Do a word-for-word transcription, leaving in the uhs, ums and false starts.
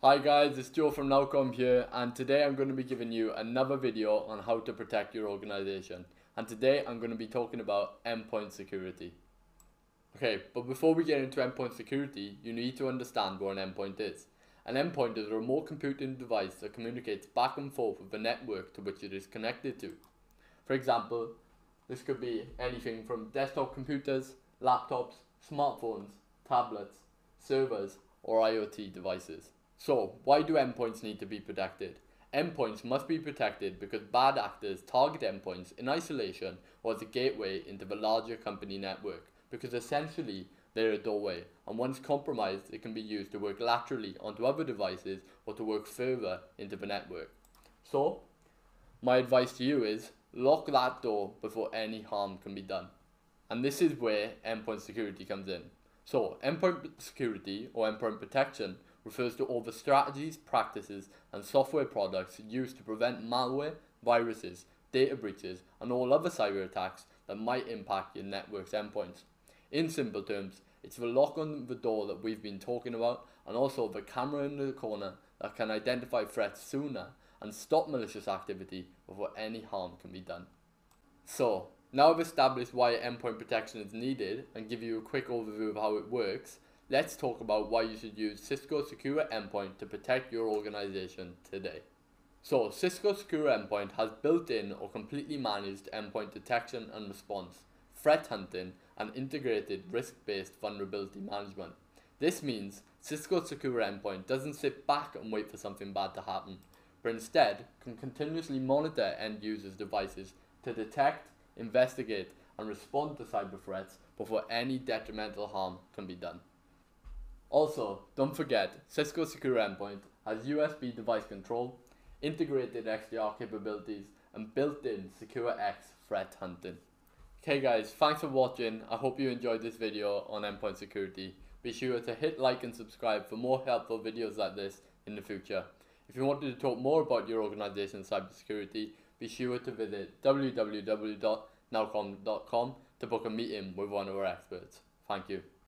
Hi guys, it's Joe from Nowcomm here, and today I'm going to be giving you another video on how to protect your organization. And today I'm going to be talking about endpoint security. Okay, but before we get into endpoint security, you need to understand what an endpoint is. An endpoint is a remote computing device that communicates back and forth with the network to which it is connected to. For example, this could be anything from desktop computers, laptops, smartphones, tablets, servers, or IoT devices. So, why do endpoints need to be protected? Endpoints must be protected because bad actors target endpoints in isolation or as a gateway into the larger company network, because essentially they're a doorway, and once compromised it can be used to work laterally onto other devices or to work further into the network. So, my advice to you is lock that door before any harm can be done. And this is where endpoint security comes in. So, endpoint security or endpoint protection refers to all the strategies, practices, and software products used to prevent malware, viruses, data breaches, and all other cyber attacks that might impact your network's endpoints. In simple terms, it's the lock on the door that we've been talking about, and also the camera in the corner that can identify threats sooner and stop malicious activity before any harm can be done. So, now I've established why endpoint protection is needed and give you a quick overview of how it works. Let's talk about why you should use Cisco Secure Endpoint to protect your organization today. So, Cisco Secure Endpoint has built-in or completely managed endpoint detection and response, threat hunting, and integrated risk-based vulnerability management. This means Cisco Secure Endpoint doesn't sit back and wait for something bad to happen, but instead can continuously monitor end users' devices to detect, investigate, and respond to cyber threats before any detrimental harm can be done. Also, don't forget, Cisco Secure Endpoint has U S B device control, integrated X D R capabilities, and built-in SecureX threat hunting. Okay guys, thanks for watching. I hope you enjoyed this video on endpoint security. Be sure to hit like and subscribe for more helpful videos like this in the future. If you wanted to talk more about your organization's cybersecurity, be sure to visit w w w dot nowcomm dot com to book a meeting with one of our experts. Thank you.